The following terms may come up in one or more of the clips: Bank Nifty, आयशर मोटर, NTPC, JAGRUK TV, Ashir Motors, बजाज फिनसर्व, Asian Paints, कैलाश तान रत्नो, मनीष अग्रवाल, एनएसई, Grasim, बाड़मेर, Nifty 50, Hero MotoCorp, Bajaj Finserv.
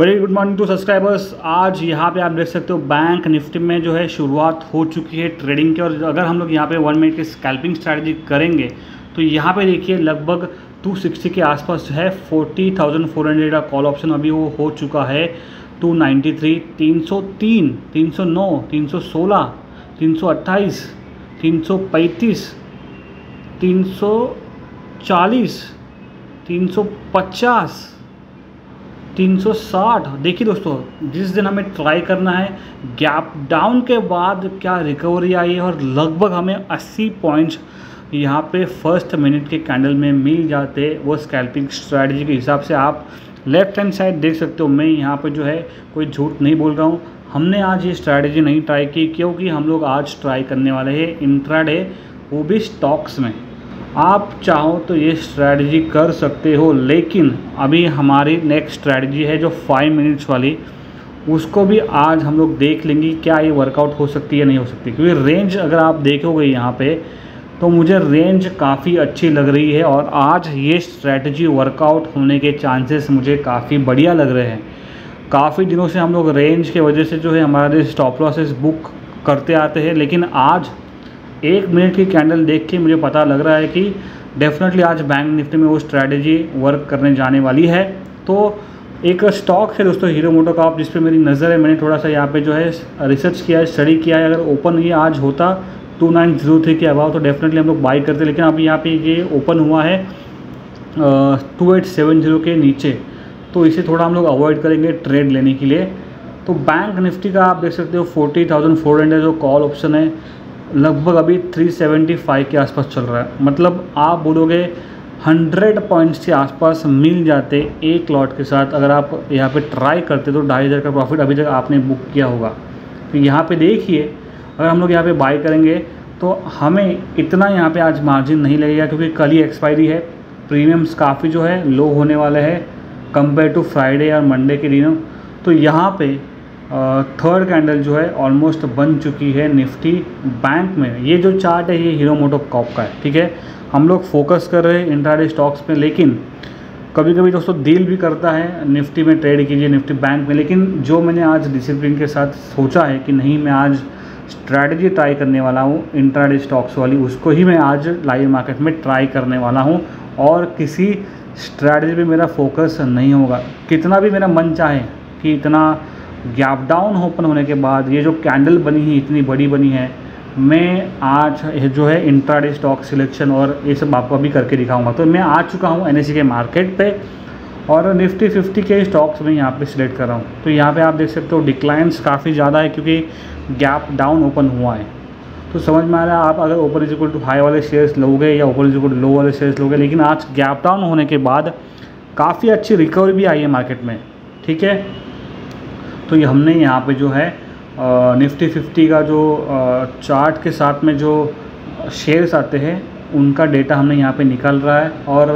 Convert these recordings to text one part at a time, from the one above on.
Very good morning to subscribers. आज यहाँ पे आप देख सकते हो बैंक निफ्टी में जो है शुरुआत हो चुकी है ट्रेडिंग की। और अगर हम लोग यहाँ पे 1 मिनट की स्कैल्पिंग स्ट्रैटेजी करेंगे तो यहाँ पे देखिए लगभग 260 के आसपास जो है 40,400 का कॉल ऑप्शन अभी वो हो चुका है 293, 303, 309, 316, 328, 335, 340, 350, 360। देखिए दोस्तों, जिस दिन हमें ट्राई करना है गैप डाउन के बाद क्या रिकवरी आई है और लगभग हमें 80 पॉइंट्स यहाँ पे फर्स्ट मिनट के कैंडल में मिल जाते। वो स्कैल्पिंग स्ट्रैटेजी के हिसाब से आप लेफ्ट हैंड साइड देख सकते हो। मैं यहाँ पे जो है कोई झूठ नहीं बोल रहा हूँ, हमने आज ये स्ट्रैटेजी नहीं ट्राई की क्योंकि हम लोग आज ट्राई करने वाले हैं इंट्राडे, वो भी स्टॉक्स में। आप चाहो तो ये स्ट्रैटेजी कर सकते हो, लेकिन अभी हमारी नेक्स्ट स्ट्रैटेजी है जो 5 मिनट्स वाली, उसको भी आज हम लोग देख लेंगे क्या ये वर्कआउट हो सकती है नहीं हो सकती। क्योंकि रेंज अगर आप देखोगे यहाँ पे तो मुझे रेंज काफ़ी अच्छी लग रही है और आज ये स्ट्रैटेजी वर्कआउट होने के चांसेस मुझे काफ़ी बढ़िया लग रहे हैं। काफ़ी दिनों से हम लोग रेंज के वजह से जो है हमारे स्टॉप लॉसेस बुक करते आते हैं, लेकिन आज 1 मिनट की कैंडल देख के मुझे पता लग रहा है कि डेफिनेटली आज बैंक निफ्टी में वो स्ट्रैटेजी वर्क करने जाने वाली है। तो एक स्टॉक है दोस्तों हीरो मोटोकॉर्प, जिस पे मेरी नज़र है। मैंने थोड़ा सा यहाँ पे जो है रिसर्च किया है, स्टडी किया है। अगर ओपन ये आज होता 2903 के अबाव तो डेफिनेटली हम लोग बाई करते, लेकिन अभी यहाँ पे ये ओपन हुआ है 2870 के नीचे, तो इसे थोड़ा हम लोग अवॉइड करेंगे ट्रेड लेने के लिए। तो बैंक निफ्टी का आप देख सकते हो 40,400 जो कॉल ऑप्शन है लगभग अभी 375 के आसपास चल रहा है। मतलब आप बोलोगे 100 पॉइंट्स के आसपास मिल जाते एक लॉट के साथ। अगर आप यहाँ पे ट्राई करते तो 2,500 का प्रॉफिट अभी तक आपने बुक किया होगा। तो यहाँ पे देखिए, अगर हम लोग यहाँ पे बाई करेंगे तो हमें इतना यहाँ पे आज मार्जिन नहीं लगेगा क्योंकि कल ही एक्सपायरी है। प्रीमियम्स काफ़ी जो है लो होने वाले हैं कंपेयर टू फ्राइडे और मंडे के दिनों। तो यहाँ पर थर्ड कैंडल जो है ऑलमोस्ट बन चुकी है निफ्टी बैंक में। ये जो चार्ट है ये हीरो मोटोकॉर्प का है, ठीक है। हम लोग फोकस कर रहे हैं इंट्राडे स्टॉक्स पे, लेकिन कभी कभी दोस्तों डील भी करता है निफ्टी में ट्रेड कीजिए निफ्टी बैंक में। लेकिन जो मैंने आज डिसिप्लिन के साथ सोचा है कि नहीं, मैं आज स्ट्रैटेजी ट्राई करने वाला हूँ इंट्राडे स्टॉक्स वाली, उसको ही मैं आज लाइव मार्केट में ट्राई करने वाला हूँ और किसी स्ट्रैटेजी पर मेरा फोकस नहीं होगा। कितना भी मेरा मन चाहे कि इतना गैप डाउन ओपन होने के बाद ये जो कैंडल बनी है इतनी बड़ी बनी है, मैं आज जो है इंट्राडे स्टॉक सिलेक्शन और ये सब आपको अभी करके दिखाऊंगा। तो मैं आ चुका हूँ एनएसई के मार्केट पे और निफ्टी 50 के स्टॉक्स में यहाँ पे सिलेक्ट कर रहा हूँ। तो यहाँ पे आप देख सकते हो डिक्लाइंस काफ़ी ज़्यादा है क्योंकि गैप डाउन ओपन हुआ है। तो समझ में आ रहा है, आप अगर open is equal to high वाले शेयर्स लोगे या open is equal to low वाले शेयर्स लोगे। लेकिन आज गैप डाउन होने के बाद काफ़ी अच्छी रिकवरी भी आई है मार्केट में, ठीक है। तो ये हमने यहाँ पे जो है निफ्टी 50 का जो चार्ट के साथ में जो शेयर्स आते हैं उनका डेटा हमने यहाँ पे निकाल रहा है और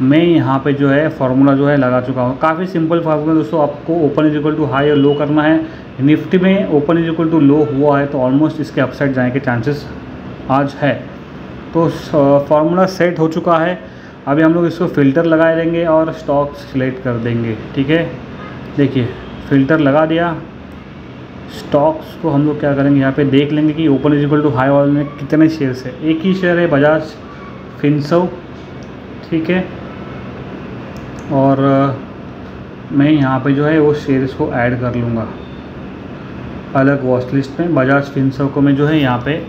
मैं यहाँ पे जो है फार्मूला जो है लगा चुका हूँ। काफ़ी सिंपल फार्मूला दोस्तों, आपको open is equal to high और लो करना है। निफ्टी में open is equal to low हुआ है तो ऑलमोस्ट इसके अपसाइड जाने के चांसेस आज है। तो फार्मूला सेट हो चुका है, अभी हम लोग इसको फिल्टर लगाए देंगे और स्टॉक सिलेक्ट कर देंगे, ठीक है। देखिए फ़िल्टर लगा दिया, स्टॉक्स को हम लोग क्या करेंगे यहाँ पे देख लेंगे कि open is equal to high वाले में कितने शेयर्स है। एक ही शेयर है बजाज फिनसर्व, ठीक है। और मैं यहाँ पे जो है वो शेयर्स को ऐड कर लूँगा अलग वॉच लिस्ट में। बजाज फिनसर्व को मैं जो है यहाँ पे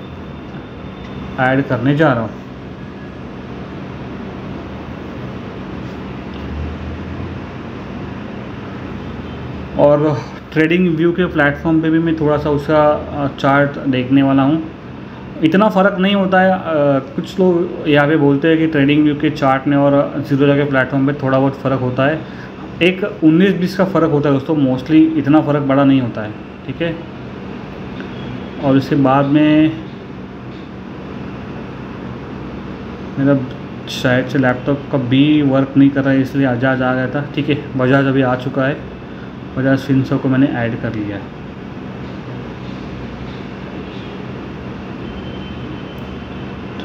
ऐड करने जा रहा हूँ। और ट्रेडिंग व्यू के प्लेटफॉर्म पे भी मैं थोड़ा सा उसका चार्ट देखने वाला हूँ। इतना फ़र्क नहीं होता है, कुछ लोग यहाँ पे बोलते हैं कि ट्रेडिंग व्यू के चार्ट में और जीरो के प्लेटफॉर्म पे थोड़ा बहुत फ़र्क होता है, एक 19-20 का फ़र्क होता है दोस्तों। मोस्टली इतना फ़र्क बड़ा नहीं होता है, ठीक है। और इसके बाद में मेरा शायद से लैपटॉप का भी वर्क नहीं कर रहा है इसलिए बजाज आ गया था, ठीक है। बजाज अभी आ चुका है, बजाज फिनसर्व को मैंने ऐड कर लिया।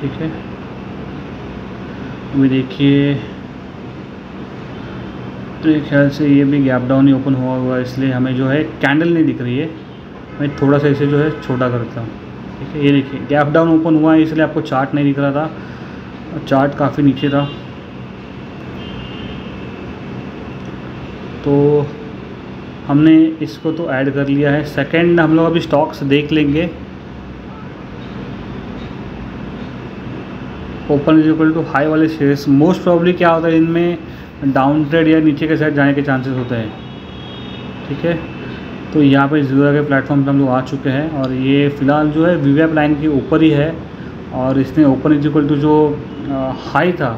ठीक है, अभी देखिए तो एक ख्याल से ये भी गैप डाउन ही ओपन हुआ हुआ, इसलिए हमें जो है कैंडल नहीं दिख रही है। मैं थोड़ा सा इसे जो है छोटा करता हूँ, ठीक है। ये देखिए गैप डाउन ओपन हुआ है, इसलिए आपको चार्ट नहीं दिख रहा था, चार्ट काफ़ी नीचे था। तो हमने इसको तो ऐड कर लिया है। सेकंड हम लोग अभी स्टॉक्स देख लेंगे। Open is equal to high वाले शेयर्स मोस्ट प्रॉब्ली क्या होता है, इनमें डाउन ट्रेड या नीचे के साइड जाने के चांसेस होते हैं, ठीक है। तो यहाँ पे जीरो के प्लेटफॉर्म पर हम लोग आ चुके हैं और ये फ़िलहाल जो है वीवीएफ लाइन के ऊपर ही है और इसने ओपन इज इक्वल टू जो हाई था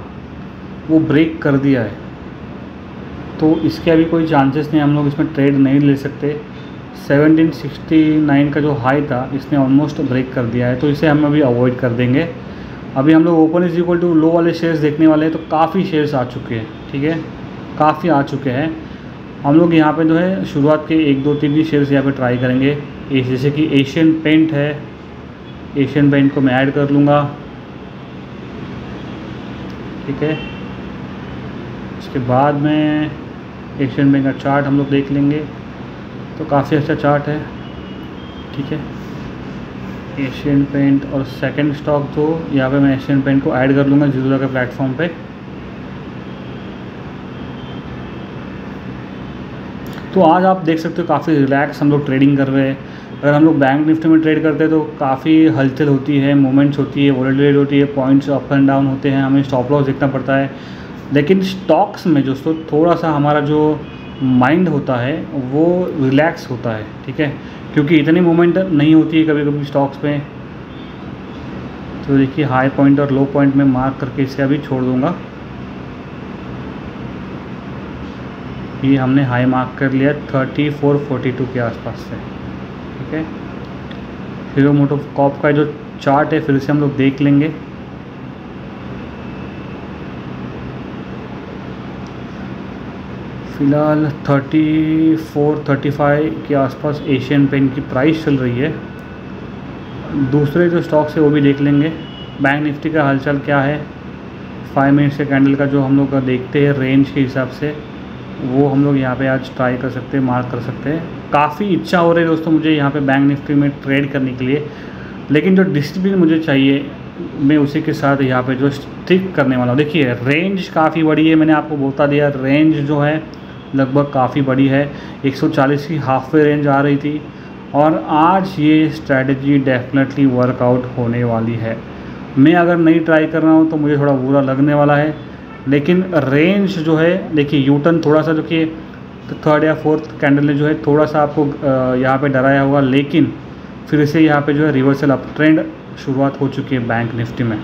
वो ब्रेक कर दिया है, तो इसके अभी कोई चांसेस नहीं, हम लोग इसमें ट्रेड नहीं ले सकते। 1769 का जो हाई था इसने ऑलमोस्ट ब्रेक कर दिया है, तो इसे हम अभी अवॉइड कर देंगे। अभी हम लोग open is equal to low वाले शेयर्स देखने वाले हैं, तो काफ़ी शेयर्स आ चुके हैं, ठीक है, काफ़ी आ चुके हैं। हम लोग यहाँ पे जो है शुरुआत के 1, 2, 3 ही शेयर्स यहाँ पे ट्राई करेंगे, जैसे कि एशियन पेंट है। एशियन पेंट को मैं ऐड कर लूँगा, ठीक है। उसके बाद में एशियन बैंक का चार्ट हम लोग देख लेंगे, तो काफ़ी अच्छा चार्ट है, ठीक है। एशियन पेंट और सेकंड स्टॉक तो यहाँ पे मैं एशियन पेंट को ऐड कर लूँगा जीरो के प्लेटफॉर्म पे। तो आज आप देख सकते हो काफ़ी रिलैक्स हम लोग ट्रेडिंग कर रहे हैं। अगर हम लोग बैंक निफ्टी में ट्रेड करते हैं तो काफ़ी हलचल होती है, मोमेंट्स होती है, वोलेटिलिटी होती है, पॉइंट्स अप एंड डाउन होते हैं, हमें स्टॉप लॉस देखना पड़ता है। लेकिन स्टॉक्स में दोस्तों थोड़ा सा हमारा जो माइंड होता है वो रिलैक्स होता है, ठीक है, क्योंकि इतनी मूवमेंट नहीं होती है कभी कभी स्टॉक्स में। तो देखिए हाई पॉइंट और लो पॉइंट में मार्क करके इसे अभी छोड़ दूंगा। ये हमने हाई मार्क कर लिया 3442 के आसपास से, ठीक है। हीरो मोटोकॉर्प का जो चार्ट है फिर से हम लोग देख लेंगे। फ़िलहाल 34-35 के आसपास एशियन पेंट की प्राइस चल रही है। दूसरे जो स्टॉक्स है वो भी देख लेंगे। बैंक निफ्टी का हालचाल क्या है, 5 मिनट से कैंडल का जो हम लोग देखते हैं रेंज के हिसाब से, वो हम लोग यहाँ पे आज ट्राई कर सकते हैं, मार्क कर सकते हैं। काफ़ी इच्छा हो रही है दोस्तों मुझे यहाँ पे बैंक निफ्टी में ट्रेड करने के लिए, लेकिन जो डिसिप्लिन मुझे चाहिए मैं उसी के साथ यहाँ पर जो स्टिक करने वाला हूँ। देखिए रेंज काफ़ी बड़ी है, मैंने आपको बता दिया रेंज जो है लगभग काफ़ी बड़ी है, 140 की हाफवे रेंज आ रही थी और आज ये स्ट्रैटेजी डेफिनेटली वर्कआउट होने वाली है। मैं अगर नहीं ट्राई कर रहा हूँ तो मुझे थोड़ा बुरा लगने वाला है, लेकिन रेंज जो है देखिए यूटर्न थोड़ा सा जो कि थर्ड या फोर्थ कैंडल ने जो है थोड़ा सा आपको यहाँ पे डराया होगा, लेकिन फिर से यहाँ पे जो है रिवर्सल अप ट्रेंड शुरुआत हो चुकी है बैंक निफ्टी में।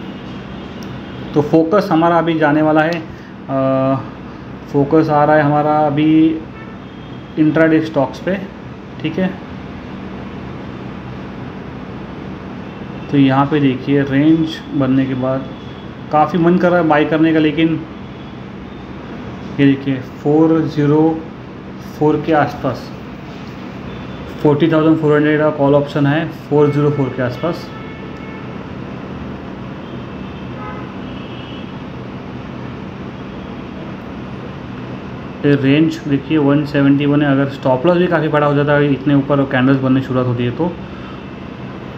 तो फोकस हमारा अभी जाने वाला है, फोकस आ रहा है हमारा अभी इंट्राडे स्टॉक्स पे, ठीक है। तो यहाँ पे देखिए रेंज बनने के बाद काफ़ी मन कर रहा है बाई करने का, लेकिन ये देखिए 404 के आसपास 40,400 का कॉल ऑप्शन है 404 के आसपास। रेंज देखिए 171 है, अगर स्टॉप लॉस भी काफ़ी बड़ा हो जाता है इतने ऊपर कैंडल्स बनने शुरुआत होती है। तो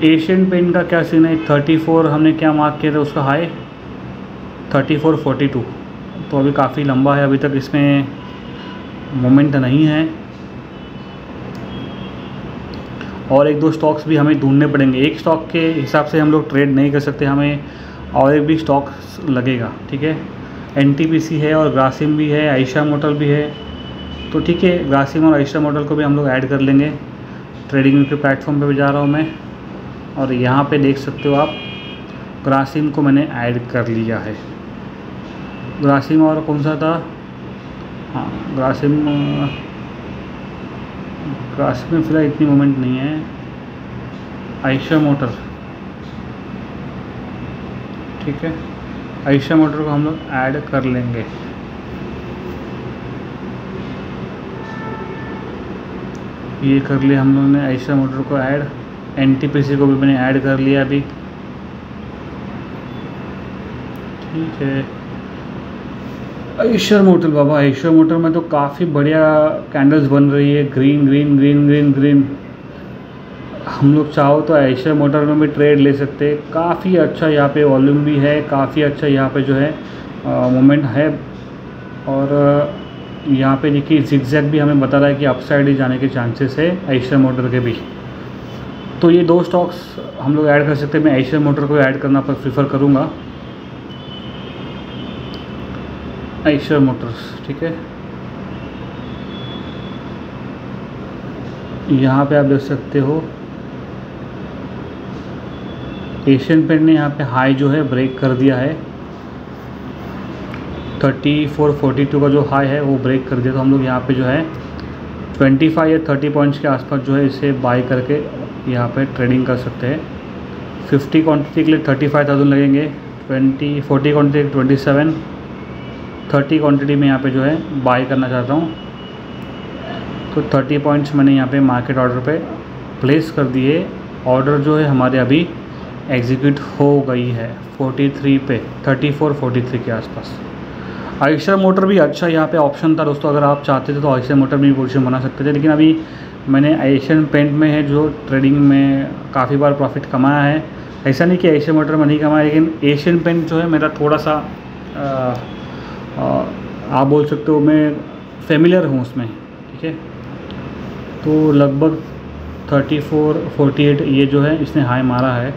एशियन पेंट का क्या सीन है, 34 हमने क्या मार्क किया था उसका हाई 3442, तो अभी काफ़ी लंबा है, अभी तक इसमें मोमेंट नहीं है। और 1-2 स्टॉक्स भी हमें ढूंढने पड़ेंगे, एक स्टॉक के हिसाब से हम लोग ट्रेड नहीं कर सकते, हमें और एक भी स्टॉक्स लगेगा, ठीक है। NTPC है और ग्रासिम भी है, आयशा मोटर भी है, तो ठीक है ग्रासिम और आयशा मोटर को भी हम लोग ऐड कर लेंगे। ट्रेडिंग के प्लेटफॉर्म पे भी जा रहा हूँ मैं और यहाँ पे देख सकते हो आप ग्रासिम को मैंने ऐड कर लिया है। ग्रासिम और कौन सा था, हाँ ग्रासिम में फिलहाल इतनी मोमेंट नहीं है। आयशा मोटर, ठीक है आयशा मोटर को हम लोग ऐड कर लेंगे। ये कर लिया हम लोग ने आयशा मोटर को ऐड, NTPC को भी मैंने ऐड कर लिया अभी, ठीक है। एशियर मोटर, बाबा एशियर मोटर में तो काफ़ी बढ़िया कैंडल्स बन रही है, green green green green green. हम लोग चाहो तो एशियर मोटर में भी ट्रेड ले सकते हैं। काफ़ी अच्छा यहाँ पे वॉल्यूम भी है, काफ़ी अच्छा यहाँ पे जो है मोमेंट है। और यहाँ पे देखिए जिगजैग भी हमें बता रहा है कि अपसाइड ही जाने के चांसेस है एशियर मोटर के भी। तो ये दो स्टॉक्स हम लोग ऐड कर सकते हैं। मैं एशियर मोटर को ऐड करना प्रीफर करूँगा, एशियर मोटर्स, ठीक है। यहाँ पे आप देख सकते हो एशियन पेंट ने यहाँ पे हाई जो है ब्रेक कर दिया है, 3442 का जो हाई है वो ब्रेक कर दिया। तो हम लोग यहाँ पे जो है 25 या 30 पॉइंट्स के आसपास जो है इसे बाय करके यहाँ पे ट्रेडिंग कर सकते हैं। 50 क्वान्टिटी के लिए 35,000 लगेंगे, 40 क्वान्टिटी 27, 30 क्वांटिटी में यहाँ पे जो है बाय करना चाहता हूँ। तो 30 पॉइंट्स मैंने यहाँ पे मार्केट ऑर्डर पे प्लेस कर दिए। ऑर्डर जो है हमारे अभी एग्जीक्यूट हो गई है 43 पे, 3443 के आसपास। आयशर मोटर भी अच्छा यहाँ पे ऑप्शन था दोस्तों, अगर आप चाहते थे तो आयशर मोटर भी पोजिशन बना सकते थे। लेकिन अभी मैंने एशियन पेंट में है जो ट्रेडिंग में काफ़ी बार प्रॉफिट कमाया है, ऐसा नहीं कि एशियन मोटर में नहीं कमाया, लेकिन एशियन पेंट जो है मेरा थोड़ा सा आप बोल सकते हो मैं फेमिलियर हूँ उसमें, ठीक है। तो लगभग 3448 ये जो है इसने हाई मारा है।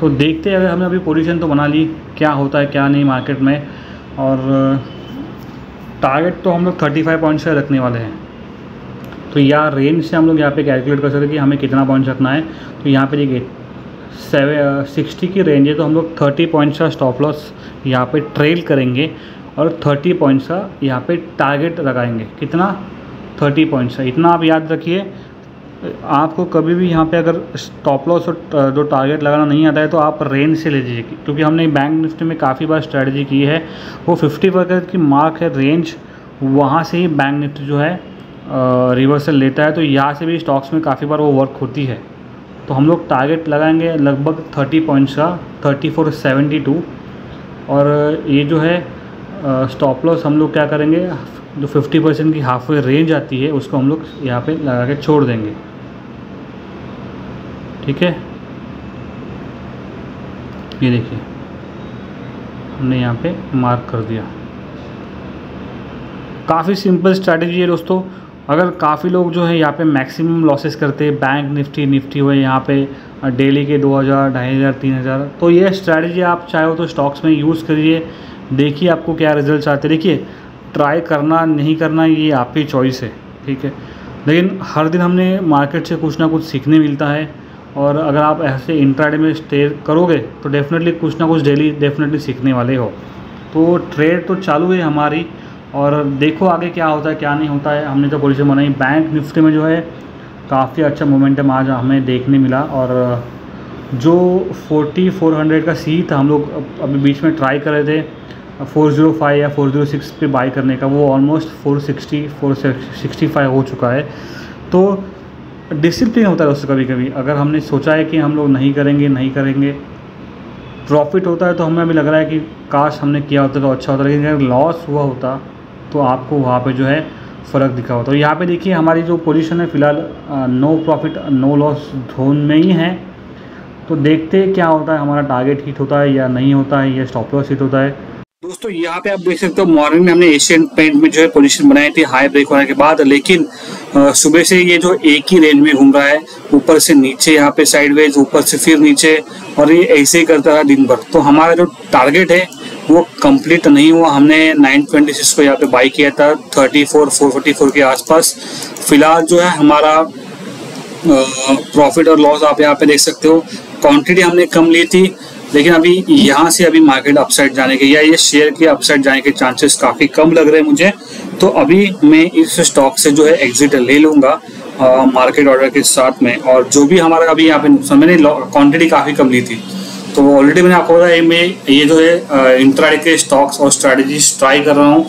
तो देखते हैं, अगर हमने अभी पोजीशन तो बना ली, क्या होता है क्या नहीं मार्केट में। और टारगेट तो हम लोग 35 पॉइंट्स से रखने वाले हैं। तो या रेंज से हम लोग यहाँ पे कैलकुलेट कर सकते हैं कि हमें कितना पॉइंट्स रखना है। तो यहाँ पे देखिए 60 की रेंज है, तो हम लोग 30 पॉइंट्स का स्टॉप लॉस यहाँ पे ट्रेल करेंगे और 30 पॉइंट्स का यहाँ पे टारगेट लगाएंगे। कितना? 30 पॉइंट्स का। इतना आप याद रखिए, आपको कभी भी यहाँ पे अगर स्टॉप लॉस और जो टारगेट लगाना नहीं आता है तो आप रेंज से ले लीजिए, क्योंकि हमने बैंक निफ्टी में काफ़ी बार स्ट्रैटेजी की है। वो 50% की मार्क है रेंज, वहाँ से ही बैंक निफ्टी जो है रिवर्सल लेता है। तो यहाँ से भी स्टॉक्स में काफ़ी बार वो वर्क होती है। तो हम लोग टारगेट लगाएंगे लगभग 30 पॉइंट्स का, 3472। और ये जो है स्टॉप लॉस हम लोग क्या करेंगे, जो 50% की हाफ वे रेंज आती है उसको हम लोग यहाँ पे लगा के छोड़ देंगे, ठीक है। ये देखिए हमने यहाँ पे मार्क कर दिया। काफ़ी सिंपल स्ट्रैटेजी है दोस्तों। अगर काफ़ी लोग जो है यहाँ पे मैक्सिमम लॉसेस करते हैं, बैंक निफ्टी हुए यहाँ पे डेली के 2000, 2500, 3000। तो ये स्ट्रैटेजी आप चाहो तो स्टॉक्स में यूज़ करिए, देखिए आपको क्या रिजल्ट आते हैं। देखिए ट्राई करना नहीं करना ये आपकी चॉइस है, ठीक है। लेकिन हर दिन हमने मार्केट से कुछ ना कुछ सीखने मिलता है, और अगर आप ऐसे इंट्राडे में स्टे करोगे तो डेफिनेटली कुछ ना कुछ डेली डेफिनेटली सीखने वाले हो। तो ट्रेड तो चालू है हमारी, और देखो आगे क्या होता है क्या नहीं होता है। हमने तो पोजिशन बनाई। बैंक निफ्टी में जो है काफ़ी अच्छा मोमेंटम आज हमें देखने मिला, और जो 4400 का सी था हम लोग अभी बीच में ट्राई कर रहे थे 405 या 406 पे बाई करने का, वो ऑलमोस्ट 460, 465 हो चुका है। तो डिसिप्लिन होता है उससे। कभी कभी अगर हमने सोचा है कि हम लोग नहीं करेंगे प्रॉफिट होता है, तो हमें अभी लग रहा है कि काश हमने किया होता तो अच्छा होता, लेकिन अगर लॉस हुआ होता तो आपको वहाँ पे जो है फ़र्क दिखा होता। यहाँ पे देखिए हमारी जो पोजीशन है फ़िलहाल no profit no loss zone में ही है। तो देखते क्या होता है, हमारा टारगेट हिट होता है या नहीं होता है, या स्टॉप लॉस हिट होता है। दोस्तों यहाँ पे आप देख सकते हो मॉर्निंग में हमने एशियन पेंट में जो है पोजीशन बनाई थी हाई ब्रेक होने के बाद, लेकिन सुबह से ये जो एक ही रेंज में घूम रहा है, ऊपर से नीचे, यहाँ पे साइडवेज, ऊपर से फिर नीचे, और ये ऐसे ही करता रहा दिन भर। तो हमारा जो टारगेट है वो कंप्लीट नहीं हुआ। हमने 926 को यहाँ पे बाई किया था 34,444 के आसपास। फिलहाल जो है हमारा प्रॉफिट और लॉस आप यहाँ पे देख सकते हो। क्वान्टिटी हमने कम ली थी, लेकिन अभी यहाँ से अभी मार्केट अपसाइड जाने के या ये शेयर के अपसाइड जाने के चांसेस काफ़ी कम लग रहे हैं मुझे। तो अभी मैं इस स्टॉक से जो है एग्जिट ले लूँगा मार्केट ऑर्डर के साथ में। और जो भी हमारा अभी यहाँ पे नुकसान, मैंने क्वांटिटी काफ़ी कम ली थी, तो ऑलरेडी मैंने आपको बताया मैं ये जो है इंट्राडे के स्टॉक्स और स्ट्रैटेजीज ट्राई कर रहा हूँ।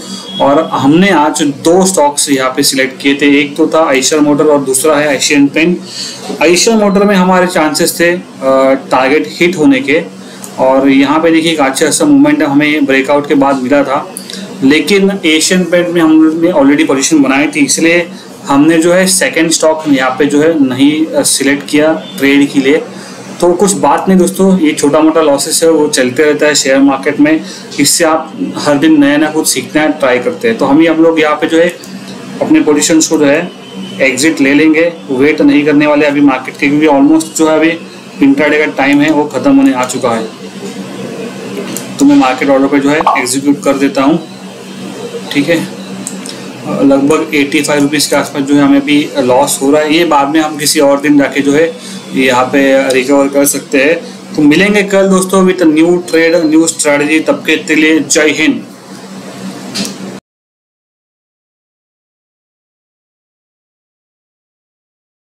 और हमने आज दो स्टॉक्स यहाँ पे सिलेक्ट किए थे, एक तो था आयशर मोटर और दूसरा है एशियन पेंट। आयशर मोटर में हमारे चांसेस थे टारगेट हिट होने के, और यहाँ पे देखिए एक अच्छा सा मूवमेंट हमें ब्रेकआउट के बाद मिला था। लेकिन एशियन पेंट में हमने ऑलरेडी पोजीशन बनाई थी, इसलिए हमने जो है सेकंड स्टॉक यहाँ पे जो है नहीं सिलेक्ट किया ट्रेड के लिए। तो कुछ बात नहीं दोस्तों, ये छोटा मोटा लॉसेस है वो चलते रहता है शेयर मार्केट में, इससे आप हर दिन नया नया कुछ सीखना है, ट्राई करते हैं। तो हम लोग यहाँ पे जो है अपने पोजिशन को जो है एग्जिट ले लेंगे, वेट नहीं करने वाले अभी मार्केट के, क्योंकि ऑलमोस्ट जो है अभी इंट्राडे का टाइम है वो ख़त्म होने आ चुका है। तो मैं मार्केट ऑर्डर पे जो है एग्जीक्यूट कर देता हूँ, ठीक है। लगभग 85 रुपीज़ के आसपास जो है हमें अभी लॉस हो रहा है, ये बाद में हम किसी और दिन जाके जो है यहाँ पे रिकवर कर सकते हैं। तो मिलेंगे कल दोस्तों with new trade new strategy, तब के लिए जय हिंद।